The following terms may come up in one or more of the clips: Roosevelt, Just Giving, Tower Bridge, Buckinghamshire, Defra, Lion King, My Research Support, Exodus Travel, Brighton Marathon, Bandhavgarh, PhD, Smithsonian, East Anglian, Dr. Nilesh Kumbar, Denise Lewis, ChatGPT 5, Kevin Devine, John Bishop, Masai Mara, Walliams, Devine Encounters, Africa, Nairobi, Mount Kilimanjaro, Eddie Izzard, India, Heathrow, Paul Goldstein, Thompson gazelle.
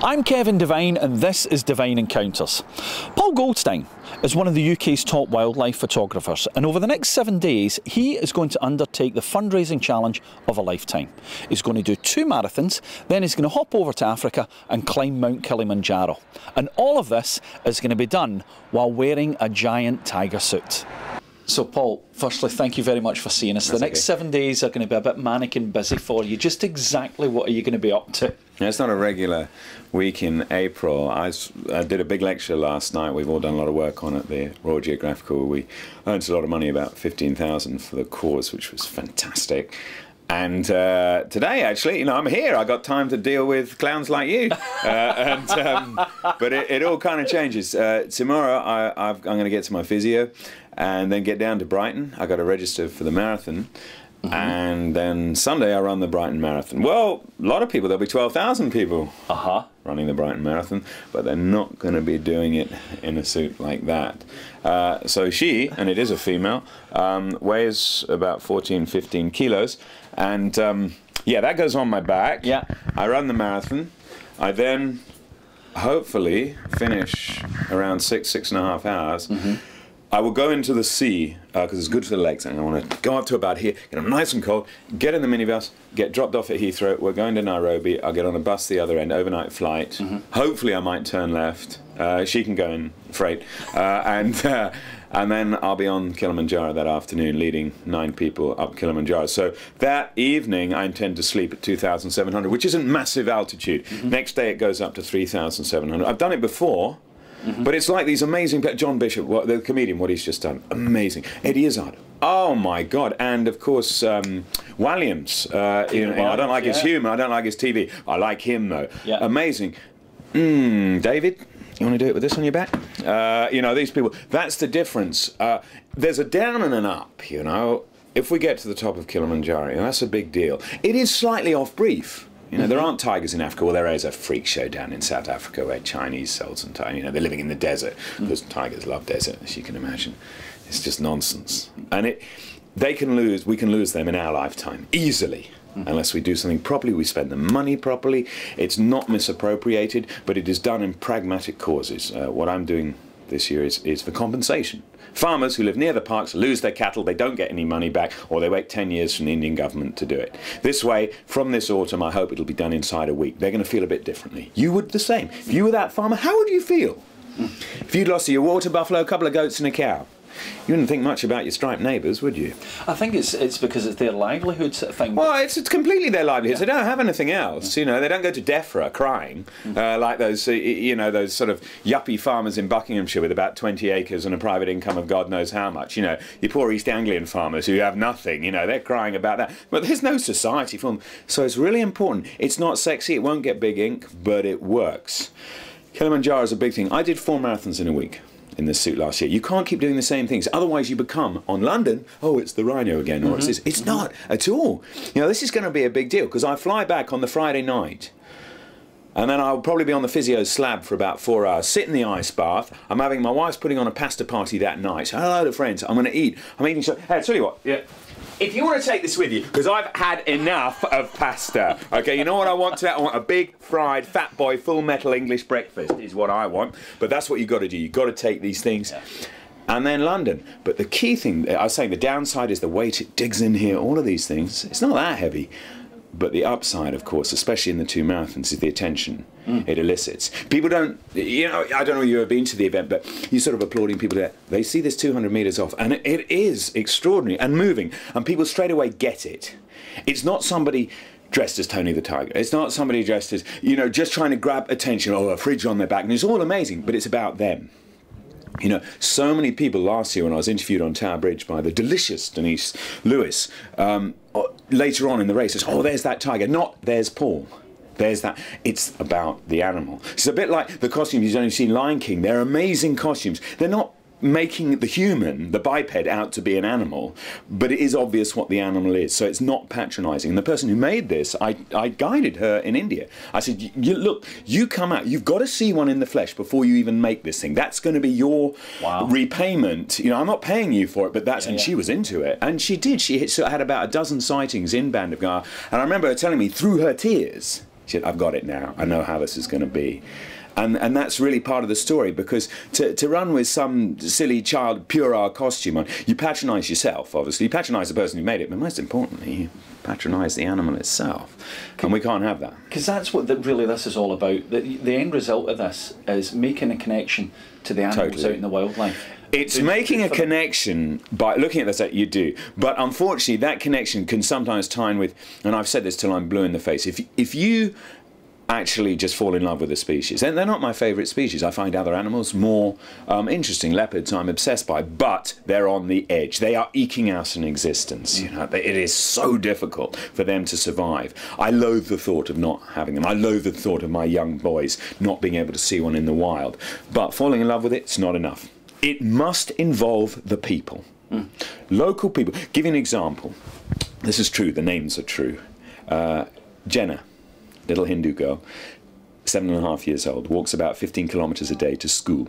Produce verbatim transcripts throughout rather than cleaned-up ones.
I'm Kevin Devine and this is Devine Encounters. Paul Goldstein is one of the U K's top wildlife photographers, and over the next seven days he is going to undertake the fundraising challenge of a lifetime. He's going to do two marathons, then he's going to hop over to Africa and climb Mount Kilimanjaro. And all of this is going to be done while wearing a giant tiger suit. So Paul, firstly, thank you very much for seeing us. That's the next okay. seven days are going to be a bit manic and busy for you. Just exactly what are you going to be up to? Yeah, it's not a regular week in April. I, I did a big lecture last night. We've all done a lot of work on at the Royal Geographical. We earned a lot of money, about fifteen thousand dollars for the course, which was fantastic. And uh, today, actually, you know, I'm here. I got time to deal with clowns like you. Uh, and, um, but it, it all kind of changes. Uh, tomorrow, I, I've, I'm going to get to my physio and then get down to Brighton. I got to register for the marathon. Mm-hmm. And then Sunday, I run the Brighton Marathon. Well, a lot of people, there'll be twelve thousand people uh-huh. running the Brighton Marathon, but they're not going to be doing it in a suit like that. Uh, so she, and it is a female, um, weighs about fourteen, fifteen kilos. And um, yeah, that goes on my back. Yeah. I run the marathon. I then hopefully finish around six, six and a half hours. Mm-hmm. I will go into the sea, because uh, it's good for the legs, and I want to go up to about here, get them nice and cold, get in the minibus, get dropped off at Heathrow, we're going to Nairobi, I'll get on a bus the other end, overnight flight, mm-hmm. hopefully I might turn left, uh, she can go in freight, uh, and, uh, and then I'll be on Kilimanjaro that afternoon, leading nine people up Kilimanjaro. So that evening I intend to sleep at two thousand seven hundred, which isn't massive altitude. Mm-hmm. Next day it goes up to three thousand seven hundred. I've done it before. Mm-hmm. But it's like these amazing, John Bishop, what, the comedian, what he's just done, amazing. Eddie Izzard, oh my God, and of course um, Walliams. Uh, you know, Williams, I don't like yeah. his humour, I don't like his T V, I like him though, yeah. amazing. Mm, David, you want to do it with this on your back? Uh, you know, these people, that's the difference. Uh, there's a down and an up, you know. If we get to the top of Kilimanjaro, you know, that's a big deal. It is slightly off brief. You know, there aren't tigers in Africa. Well, there is a freak show down in South Africa where Chinese sold some tigers. You know, they're living in the desert. Because tigers love desert, as you can imagine. It's just nonsense. And it, they can lose, we can lose them in our lifetime, easily. Mm-hmm. Unless we do something properly, we spend the money properly. It's not misappropriated, but it is done in pragmatic causes. Uh, what I'm doing this year is, is for compensation. Farmers who live near the parks lose their cattle, they don't get any money back, or they wait ten years from the Indian government to do it. This way, from this autumn, I hope it'll be done inside a week. They're going to feel a bit differently. You would the same. If you were that farmer, how would you feel? If you'd lost your water buffalo, a couple of goats and a cow, you wouldn't think much about your striped neighbours, would you? I think it's it's because it's their livelihood sort of thing. Well, it's, it's completely their livelihood. Yeah. They don't have anything else. Yeah. You know, they don't go to Defra crying mm-hmm. uh, like those uh, you know those sort of yuppie farmers in Buckinghamshire with about twenty acres and a private income of God knows how much. You know, your poor East Anglian farmers who have nothing. You know, they're crying about that. But there's no society for them, so it's really important. It's not sexy. It won't get big ink, but it works. Kilimanjaro is a big thing. I did four marathons in a week. In this suit last year. You can't keep doing the same things, otherwise you become, on London, oh, it's the rhino again, or mm-hmm. it's this. It's not at all. You know, this is going to be a big deal, because I fly back on the Friday night, and then I'll probably be on the physio slab for about four hours, sit in the ice bath. I'm having, my wife's putting on a pasta party that night. So, hello to friends, I'm going to eat. I'm eating, so, hey, I'll tell you what, yeah. If you want to take this with you, because I've had enough of pasta, okay, you know what I want to I want a big, fried, fat boy, full metal English breakfast is what I want, but that's what you've got to do. You've got to take these things. Yeah. And then London. But the key thing, I was saying the downside is the weight, it digs in here, all of these things. It's not that heavy. But the upside, of course, especially in the two marathons, is the attention mm. it elicits. People don't, you know, I don't know if you've ever been to the event, but you're sort of applauding people there. They see this two hundred metres off, and it is extraordinary and moving, and people straight away get it. It's not somebody dressed as Tony the Tiger. It's not somebody dressed as, you know, just trying to grab attention or a fridge on their back, and it's all amazing, but it's about them. You know, so many people last year when I was interviewed on Tower Bridge by the delicious Denise Lewis, um, later on in the race, it's, oh, there's that tiger. Not, there's Paul. There's that. It's about the animal. It's a bit like the costumes you've only seen Lion King. They're amazing costumes. They're not making the human, the biped, out to be an animal, but it is obvious what the animal is, so it's not patronising. And the person who made this, I, I guided her in India. I said, you, look, you come out, you've got to see one in the flesh before you even make this thing. That's going to be your wow. repayment. You know, I'm not paying you for it, but that's, yeah, and yeah. she was into it, and she did. She hit, so had about a dozen sightings in Bandhavgarh, and I remember her telling me through her tears, She said, I've got it now. I know how this is going to be. And, and that's really part of the story, because to, to run with some silly child puerile costume on, you patronise yourself, obviously. You patronise the person who made it, but most importantly, you patronise the animal itself. And we can't have that. Because that's what the, really this is all about. The, the end result of this is making a connection to the animals totally. Out in the wildlife. It's do, making do a connection by looking at this, that you do. But unfortunately, that connection can sometimes tie in with, and I've said this till I'm blue in the face, if, if you... actually just fall in love with a species. And they're not my favourite species. I find other animals more um, interesting. Leopards I'm obsessed by, but they're on the edge. They are eking out an existence. You know, it is so difficult for them to survive. I loathe the thought of not having them. I loathe the thought of my young boys not being able to see one in the wild. But falling in love with it, it's not enough. It must involve the people. Mm. Local people. Give you an example. This is true. The names are true. Uh, Jenna. Little Hindu girl, seven and a half years old, walks about fifteen kilometres a day to school.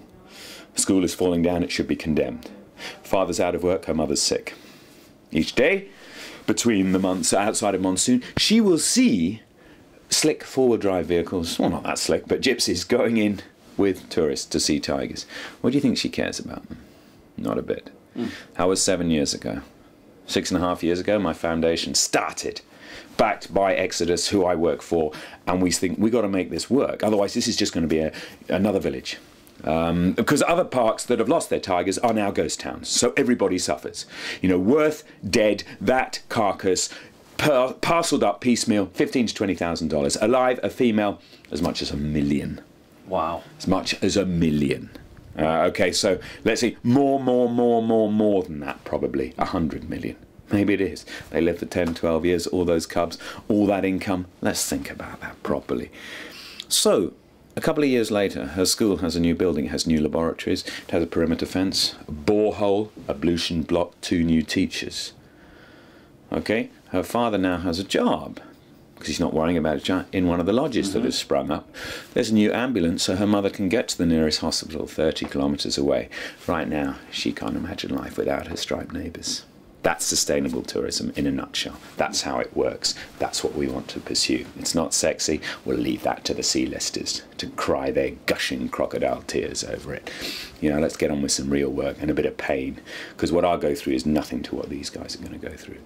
School is falling down, it should be condemned. Father's out of work, her mother's sick. Each day, between the months outside of monsoon, she will see slick forward drive vehicles, well not that slick, but gypsies going in with tourists to see tigers. What do you think she cares about them? Not a bit. Mm. That was seven years ago. Six and a half years ago, my foundation started, backed by Exodus, who I work for, and we think we've got to make this work. Otherwise, this is just going to be a, another village. Um, because other parks that have lost their tigers are now ghost towns, so everybody suffers. You know, Worth, dead, that carcass, par parcelled up piecemeal, fifteen to twenty thousand dollars. Alive, a female, as much as a million. Wow. As much as a million. Uh, okay, so let's see, more, more, more, more, more than that, probably, a hundred million. Maybe it is. They live for ten, twelve years, all those cubs, all that income. Let's think about that properly. So, a couple of years later, her school has a new building, has new laboratories, it has a perimeter fence, a borehole, ablution block, two new teachers. Okay, her father now has a job, because he's not worrying about a giant, in one of the lodges mm-hmm. that has sprung up. There's a new ambulance so her mother can get to the nearest hospital thirty kilometres away. Right now, she can't imagine life without her striped neighbours. That's sustainable tourism in a nutshell. That's how it works. That's what we want to pursue. It's not sexy. We'll leave that to the C-listers to cry their gushing crocodile tears over it. You know, let's get on with some real work and a bit of pain, because what I'll go through is nothing to what these guys are going to go through.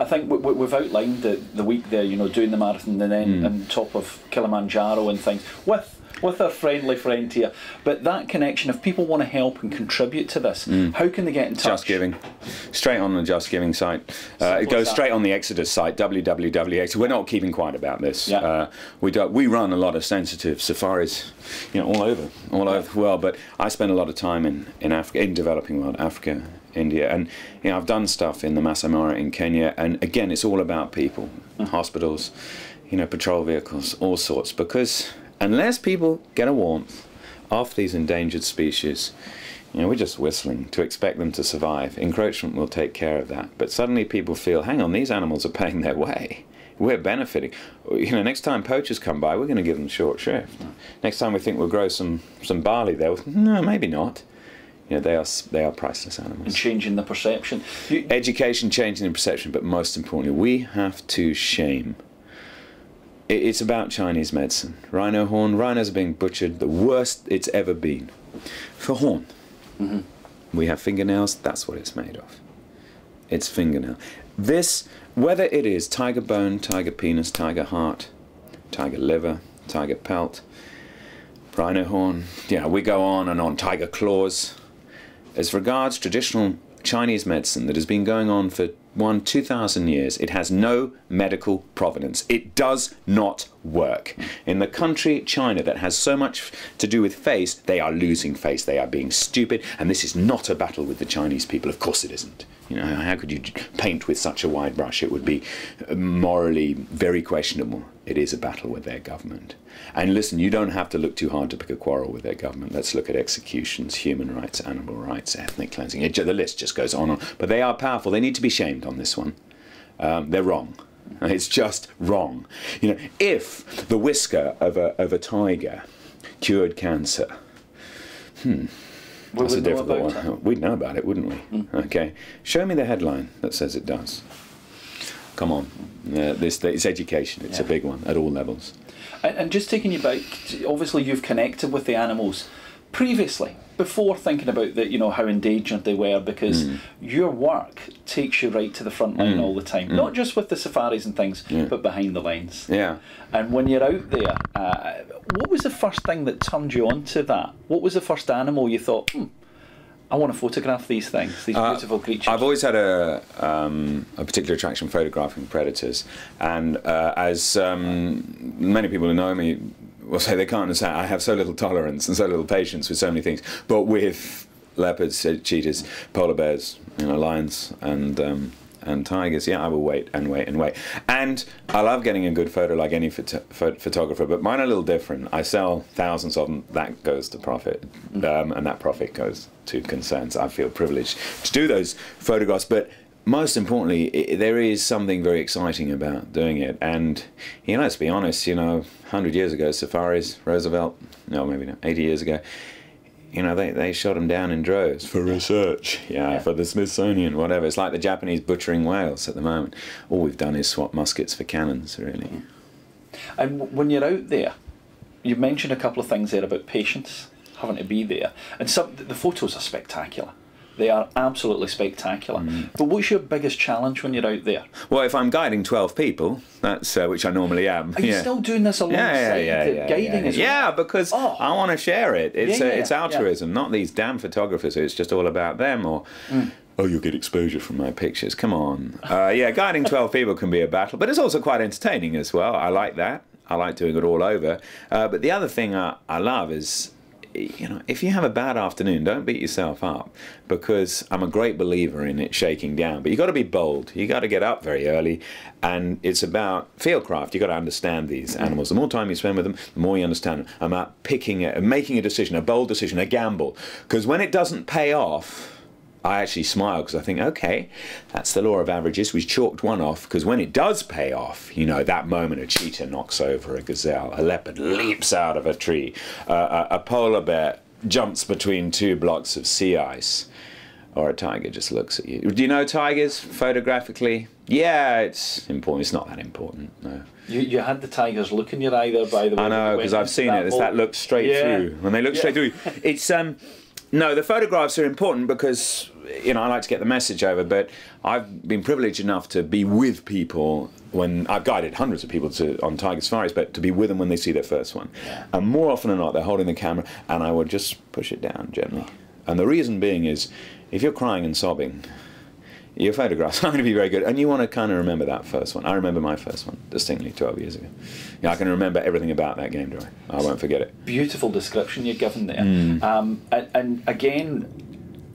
I think we, we've outlined the, the week there, you know, doing the marathon and then mm. on top of Kilimanjaro and things, with with our friendly friend here. But that connection, if people want to help and contribute to this, mm. how can they get in touch? Just Giving. Straight on the Just Giving site. Uh, it goes straight on the Exodus site, w w w dot exodus dot org. We're not keeping quiet about this. Yeah. Uh, we, do, we run a lot of sensitive safaris, you know, all over, all over the world. But I spend a lot of time in, in Africa, in developing world, Africa, India. And you know, I've done stuff in the Masai Mara in Kenya. And again, it's all about people, mm. hospitals, you know, patrol vehicles, all sorts. Because... unless people get a warmth off these endangered species, you know, we're just whistling to expect them to survive. Encroachment will take care of that. But suddenly people feel, hang on, these animals are paying their way. We're benefiting. You know, next time poachers come by, we're going to give them short shrift. Next time we think we'll grow some, some barley there, we'll, no, maybe not. You know, they are, they are priceless animals. And changing the perception. You... Education, changing the perception, but most importantly, we have to shame. It's about Chinese medicine. Rhino horn. Rhinos are being butchered the worst it's ever been. For horn. Mm-hmm. We have fingernails. That's what it's made of. It's fingernail. This, whether it is tiger bone, tiger penis, tiger heart, tiger liver, tiger pelt, rhino horn, yeah, we go on and on, tiger claws. As regards traditional Chinese medicine that has been going on for one, two thousand years, it has no medical provenance. It does not work. In the country, China, that has so much to do with face, they are losing face. They are being stupid, and this is not a battle with the Chinese people. Of course it isn't. You know, how could you paint with such a wide brush? It would be morally very questionable. It is a battle with their government. And listen, you don't have to look too hard to pick a quarrel with their government. Let's look at executions, human rights, animal rights, ethnic cleansing. It, the list just goes on and on. But they are powerful. They need to be shamed on this one. Um, they're wrong. It's just wrong. You know, if the whisker of a, of a tiger cured cancer, hmm, that's a difficult one. That? We'd know about it, wouldn't we? Mm. Okay. Show me the headline that says it does. Come on, uh, this, it's education, it's yeah. a big one at all levels. And just taking you back, obviously you've connected with the animals previously, before thinking about the, you know, how endangered they were, because mm. your work takes you right to the front line mm. all the time, mm. not just with the safaris and things, yeah. but behind the lines. Yeah. And when you're out there, uh, what was the first thing that turned you on to that? What was the first animal you thought, hmm, I want to photograph these things, these uh, beautiful creatures? I've always had a, um, a particular attraction photographing predators, and uh, as um, many people who know me will say, they can't understand, I have so little tolerance and so little patience with so many things, but with leopards, cheetahs, polar bears, you know, lions and um, and tigers, yeah, I will wait and wait and wait. And I love getting a good photo like any photo photographer, but mine are a little different. I sell thousands of them, that goes to profit, um, and that profit goes to concerns. I feel privileged to do those photographs, but most importantly, it, there is something very exciting about doing it. And, you know, let's be honest, you know, a hundred years ago, safaris, Roosevelt, no, maybe not, eighty years ago, you know, they, they shot them down in droves for research, yeah, yeah, for the Smithsonian, whatever. It's like the Japanese butchering whales at the moment. All we've done is swap muskets for cannons, really. And when you're out there, you mentioned a couple of things there about patience, having to be there. And some, the photos are spectacular. They are absolutely spectacular. Mm. But what's your biggest challenge when you're out there? Well, if I'm guiding twelve people, that's uh, which I normally am. Are you yeah. still doing this alongside yeah, yeah, yeah, yeah, guiding? Yeah, yeah. yeah because oh. I want to share it. It's yeah, uh, it's altruism, yeah. not these damn photographers who it's just all about them, or mm. oh, you'll get exposure from my pictures. Come on. Uh, yeah, guiding twelve people can be a battle, but it's also quite entertaining as well. I like that. I like doing it all over. Uh, but the other thing I, I love is, you know, if you have a bad afternoon, don't beat yourself up, because I'm a great believer in it shaking down. But you've got to be bold. You've got to get up very early, and it's about fieldcraft. You've got to understand these animals. The more time you spend with them, the more you understand them. I'm about picking it, making a decision, a bold decision, a gamble. Because when it doesn't pay off, I actually smile, because I think, okay, that's the law of averages. We chalked one off, because when it does pay off, you know, that moment a cheetah knocks over a gazelle, a leopard leaps out of a tree, uh, a, a polar bear jumps between two blocks of sea ice, or a tiger just looks at you. Do you know tigers photographically? Yeah, it's important. It's not that important, no. You, you had the tigers look in your eye there, by the way. I know, because I've seen it. It's that look straight yeah. through. When they look yeah. straight through, it's... um. No, the photographs are important because, you know, I like to get the message over, but I've been privileged enough to be with people when I've guided hundreds of people to on tiger safaris, but to be with them when they see their first one. Yeah. And more often than not, they're holding the camera, and I would just push it down gently. And the reason being is, if you're crying and sobbing, your photographs aren't going to be very good, and you want to kind of remember that first one. I remember my first one distinctly twelve years ago. Yeah, I can remember everything about that game, do I? I won't forget it. Beautiful description you're given there. Mm. Um, and, and again,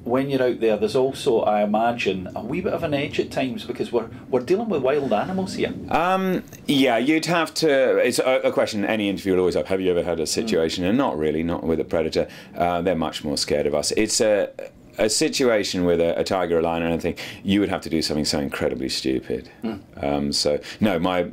when you're out there, there's also, I imagine, a wee bit of an edge at times, because we're we're dealing with wild animals here. Um, yeah, you'd have to. It's a, a question any interview will always have. Have you ever had a situation? Mm. And not really, not with a predator. Uh, they're much more scared of us. It's a A situation with a, a tiger, a lion, or anything, you would have to do something so incredibly stupid. Mm. Um, so, no, my,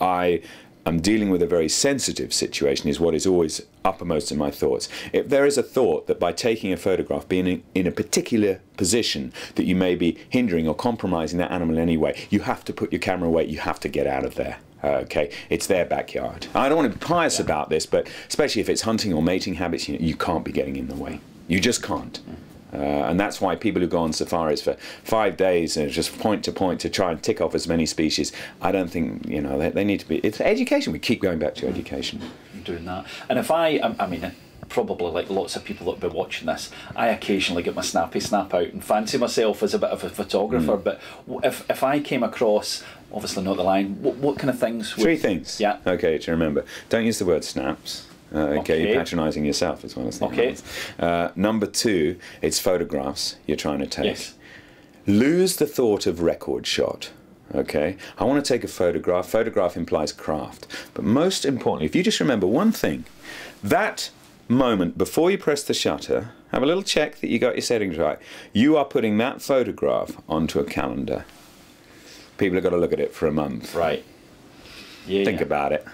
I am dealing with a very sensitive situation is what is always uppermost in my thoughts. If there is a thought that by taking a photograph, being in, in a particular position, that you may be hindering or compromising that animal in any way, you have to put your camera away, you have to get out of there. Okay, it's their backyard. I don't want to be pious yeah. about this, but especially if it's hunting or mating habits, you, you can't be getting in the way. You just can't. Mm. Uh, and that's why people who go on safaris for five days and just point to point to try and tick off as many species, I don't think, you know, they, they need to be... It's education. We keep going back to education. I'm doing that. And if I... I mean, probably like lots of people that have been watching this, I occasionally get my snappy snap out and fancy myself as a bit of a photographer, mm. but if, if I came across... Obviously not the lion. What, what kind of things... Would, Three things. Yeah. Okay, to remember. Don't use the word snaps. Uh, okay, okay, you're patronising yourself as well as the okay. Uh Number two, it's photographs you're trying to take. Yes. Lose the thought of record shot. Okay, I want to take a photograph. Photograph implies craft. But most importantly, if you just remember one thing, that moment before you press the shutter, have a little check that you got your settings right. You are putting that photograph onto a calendar. People have got to look at it for a month. Right. Yeah, Think yeah. about it.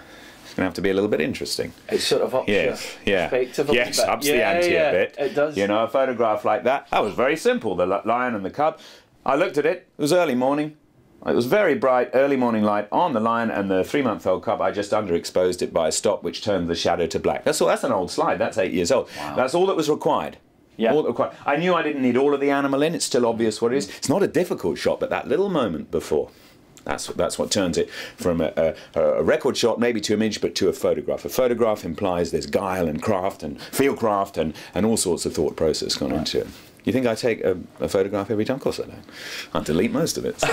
It's going to have to be a little bit interesting. It's sort of ups yes, your yeah. perspective a yes, bit. ups yeah, the ante yeah, a bit. It does. You know, a photograph like that, that was very simple. The lion and the cub. I looked at it. It was early morning. It was very bright early morning light on the lion and the three-month-old cub. I just underexposed it by a stop, which turned the shadow to black. That's all. That's an old slide. That's eight years old. Wow. That's all that was required. Yeah. All that required. I knew I didn't need all of the animal in. It's still obvious what it is. It's not a difficult shot, but that little moment before. That's, that's what turns it from a, a, a record shot, maybe to an image, but to a photograph. A photograph implies there's guile and craft and fieldcraft and, and all sorts of thought process gone right. into it. You think I take a, a photograph every time? Of course I don't. I delete most of it. So.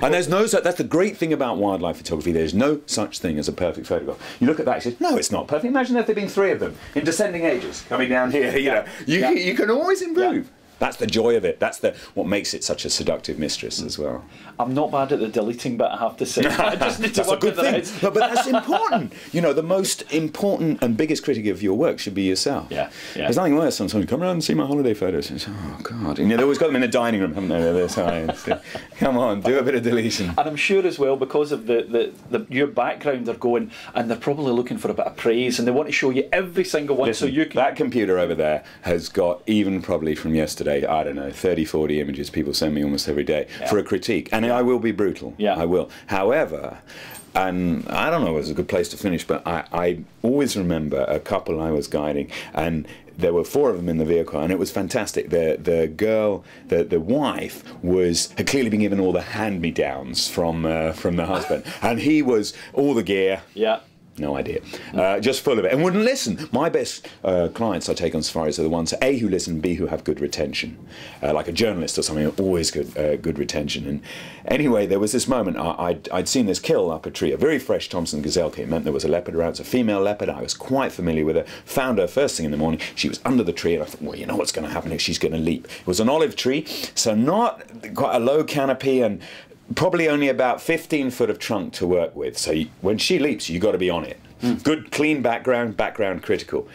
And there's no such, that's the great thing about wildlife photography, there's no such thing as a perfect photograph. You look at that, you say, no, it's not perfect. Imagine if there had been three of them in descending ages coming down here. You yeah. know, you, yeah. you can always improve. Yeah. That's the joy of it. That's the what makes it such a seductive mistress as well. I'm not bad at the deleting bit, I have to say. I just need to work with it. No, but that's important. You know, the most important and biggest critic of your work should be yourself. Yeah, yeah. There's nothing worse than someone come around and see my holiday photos. And say, oh God! You know, they always got them in the dining room, haven't they? They're this high. Come on, do a bit of deletion. And I'm sure as well because of the, the the your background, they're going and they're probably looking for a bit of praise, and they want to show you every single one. Listen, so you can. That computer over there has got even probably from yesterday. I don't know, thirty, forty images people send me almost every day yeah. for a critique. And yeah. I will be brutal. Yeah. I will. However, and I don't know if it was a good place to finish, but I, I always remember a couple I was guiding, and there were four of them in the vehicle, and it was fantastic. The, the girl, the, the wife, was, had clearly been given all the hand-me-downs from, uh, from the husband. And he was all the gear. Yeah. No idea. Uh, just full of it. And wouldn't listen. My best uh, clients I take on safaris are the ones, A, who listen, B, who have good retention. Uh, like a journalist or something, always good uh, good retention. And anyway, there was this moment. I, I'd, I'd seen this kill up a tree. A very fresh Thompson gazelle came. It meant there was a leopard around. It's a female leopard. I was quite familiar with her. Found her first thing in the morning. She was under the tree. And I thought, well, you know what's going to happen if she's going to leap. It was an olive tree, so not quite a low canopy and probably only about fifteen foot of trunk to work with. So you, when she leaps, you've got to be on it. Mm. Good, clean background, background critical.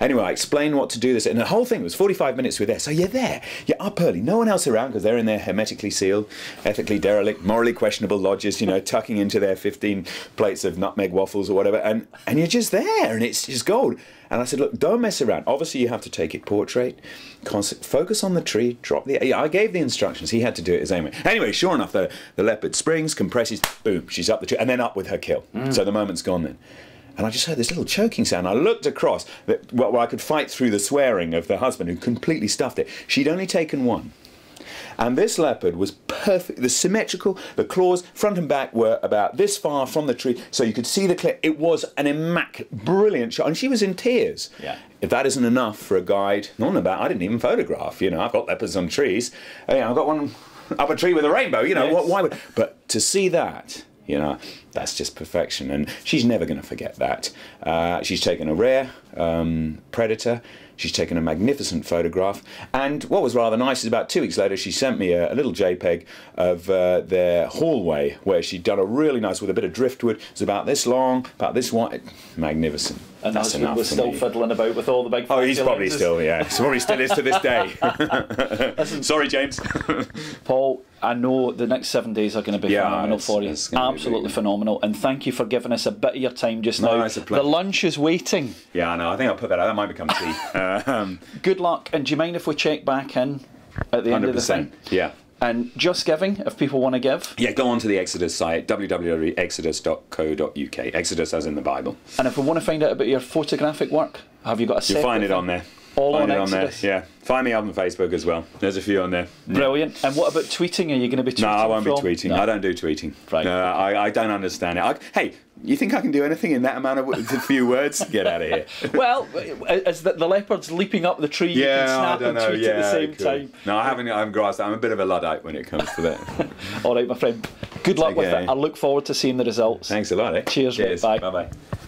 Anyway, I explained what to do this, and the whole thing was forty-five minutes we're there. So you're there, you're up early, no one else around because they're in their hermetically sealed, ethically derelict, morally questionable lodges, you know, tucking into their fifteen plates of nutmeg waffles or whatever, and, and you're just there, and it's just gold. And I said, look, don't mess around. Obviously, you have to take it portrait, focus on the tree, drop the... Yeah, I gave the instructions. He had to do it his own way. Anyway, sure enough, the, the leopard springs, compresses, boom, she's up the tree, and then up with her kill. Mm. So the moment's gone then. And I just heard this little choking sound. I looked across that, well, I could fight through the swearing of the husband who completely stuffed it. She'd only taken one. And this leopard was perfect, the symmetrical, the claws, front and back were about this far from the tree, so you could see the clip. It was an immaculate, brilliant shot, and she was in tears. Yeah. If that isn't enough for a guide, not about, I didn't even photograph, you know, I've got leopards on trees. I mean, I've got one up a tree with a rainbow, you know, yes. why would, but to see that, you know, that's just perfection, and she's never going to forget that. Uh, she's taken a rare um, predator, she's taken a magnificent photograph, and what was rather nice is about two weeks later she sent me a, a little JPEG of uh, their hallway where she'd done a really nice, with a bit of driftwood, it was about this long, about this wide, magnificent. And that's enough for me. And still fiddling about with all the big... Oh, he's probably still, yeah. He probably still is to this day. Listen, sorry, James. Paul, I know the next seven days are going to be yeah, phenomenal it's, for you. It's absolutely phenomenal. And thank you for giving us a bit of your time just no, now. It's a pleasure. The lunch is waiting. Yeah, I know. I think I'll put that out. That might become tea. uh, um. Good luck. And do you mind if we check back in at the end of the thing? one hundred percent, yeah. And Just Giving, if people want to give? Yeah, go on to the Exodus site, w w w dot exodus dot co dot u k. Exodus as in the Bible. And if we want to find out about your photographic work, have you got a separate... You'll find it on there. All on Exodus? Yeah. Find me up on Facebook as well. There's a few on there. Brilliant. And what about tweeting? Are you going to be tweeting? No, I won't be tweeting. I don't do tweeting. Right. No, I, I don't understand it. I, hey, you think I can do anything in that amount of few words? Get out of here. Well, as the, the leopard's leaping up the tree, you can snap and tweet at the same time. No, I haven't, I haven't grasped that. I'm a bit of a Luddite when it comes to that. All right, my friend. Good luck with it. I look forward to seeing the results. Thanks a lot, eh? Cheers, mate. Bye. Bye-bye.